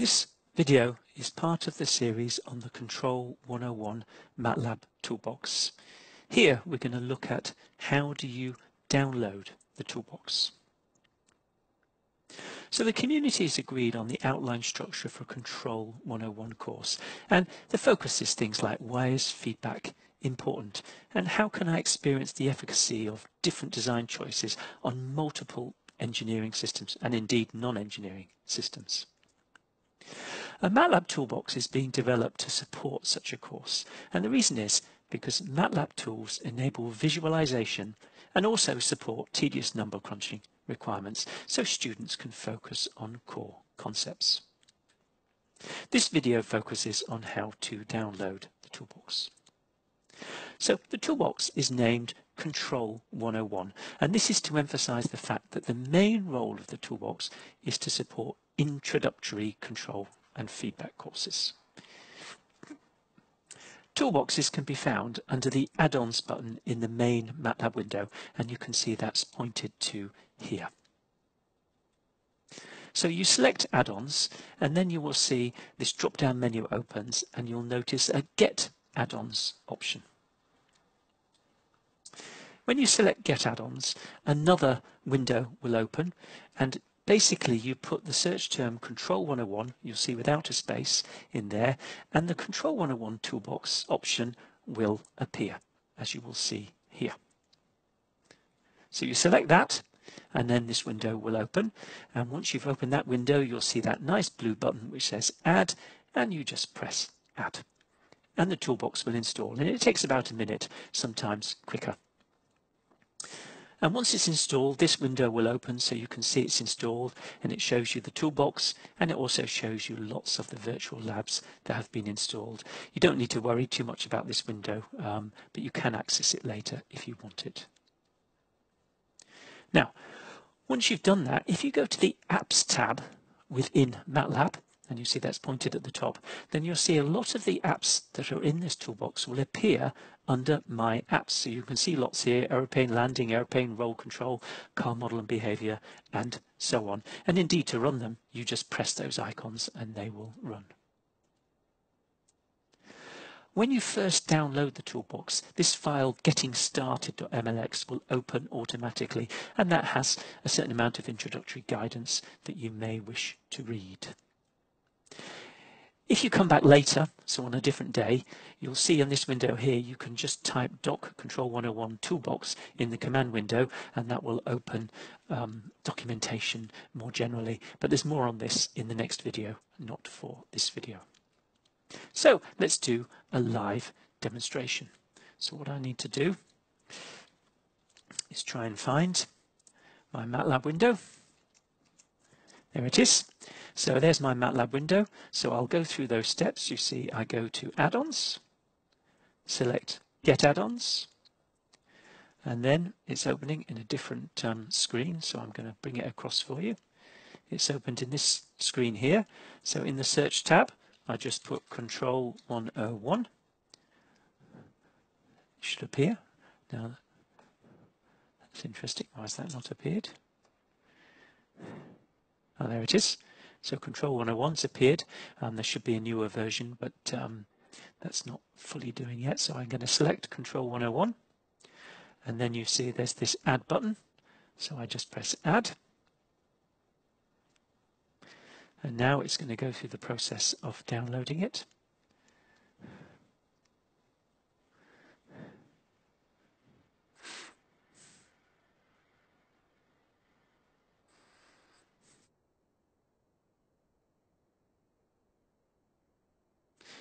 This video is part of the series on the Control 101 MATLAB toolbox. Here we're going to look at how do you download the toolbox. So the community has agreed on the outline structure for a Control 101 course, and the focus is things like why is feedback important and how can I experience the efficacy of different design choices on multiple engineering systems and indeed non-engineering systems. A MATLAB toolbox is being developed to support such a course, and the reason is because MATLAB tools enable visualization and also support tedious number crunching requirements so students can focus on core concepts. This video focuses on how to download the toolbox. So the toolbox is named Control 101, and this is to emphasize the fact that the main role of the toolbox is to support introductory control and feedback courses. Toolboxes can be found under the add-ons button in the main MATLAB window, and you can see that's pointed to here. So you select add-ons, and then you will see this drop-down menu opens, and you'll notice a Get Add-ons option. When you select Get Add-ons, another window will open, and basically, you put the search term Control 101, you'll see without a space, in there, and the Control 101 toolbox option will appear, as you will see here. So you select that, and then this window will open, and once you've opened that window, you'll see that nice blue button which says Add, and you just press Add, and the toolbox will install, and it takes about a minute, sometimes quicker. And once it's installed, this window will open so you can see it's installed, and it shows you the toolbox, and it also shows you lots of the virtual labs that have been installed. You don't need to worry too much about this window, but you can access it later if you want it. Now, once you've done that, if you go to the Apps tab within MATLAB, and you see that's pointed at the top, then you'll see a lot of the apps that are in this toolbox will appear under My Apps. So you can see lots here, aeroplane landing, aeroplane roll control, car model and behavior, and so on. And indeed, to run them, you just press those icons and they will run. When you first download the toolbox, this file gettingstarted.mlx will open automatically, and that has a certain amount of introductory guidance that you may wish to read. If you come back later, so on a different day, you'll see in this window here you can just type doc control 101 toolbox in the command window, and that will open documentation more generally. But there's more on this in the next video, not for this video. So let's do a live demonstration. So what I need to do is try and find my MATLAB window. There it is. So there's my MATLAB window. So I'll go through those steps. You see, I go to add-ons, select Get Add-ons, and then it's opening in a different screen. So I'm going to bring it across for you. It's opened in this screen here. So in the search tab, I just put Control 101. It should appear. Now, that's interesting. Why has that not appeared? Oh, there it is. So Control 101's appeared. There should be a newer version, but that's not fully doing yet. So I'm going to select Control 101. And then you see there's this Add button. So I just press Add. And now it's going to go through the process of downloading it.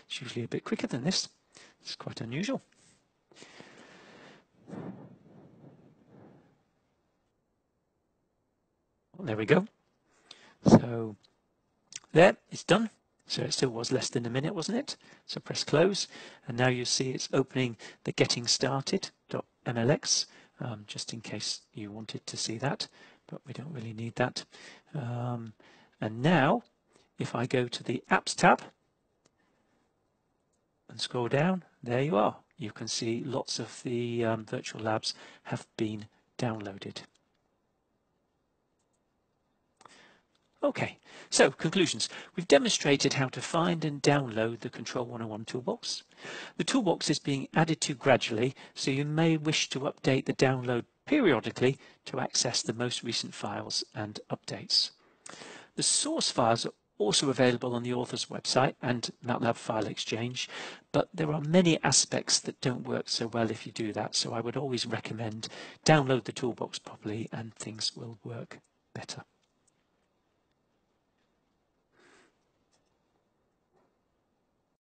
It's usually a bit quicker than this. It's quite unusual. Well, there we go. So there, it's done. So it still was less than a minute, wasn't it? So press close, and now you see it's opening the gettingstarted.mlx, just in case you wanted to see that, but we don't really need that. And now, if I go to the Apps tab, and scroll down, there you are. You can see lots of the virtual labs have been downloaded. Okay, so conclusions. We've demonstrated how to find and download the Control 101 toolbox. The toolbox is being added to gradually, so you may wish to update the download periodically to access the most recent files and updates. The source files are also available on the author's website and MATLAB File Exchange, but there are many aspects that don't work so well if you do that, so I would always recommend download the toolbox properly and things will work better.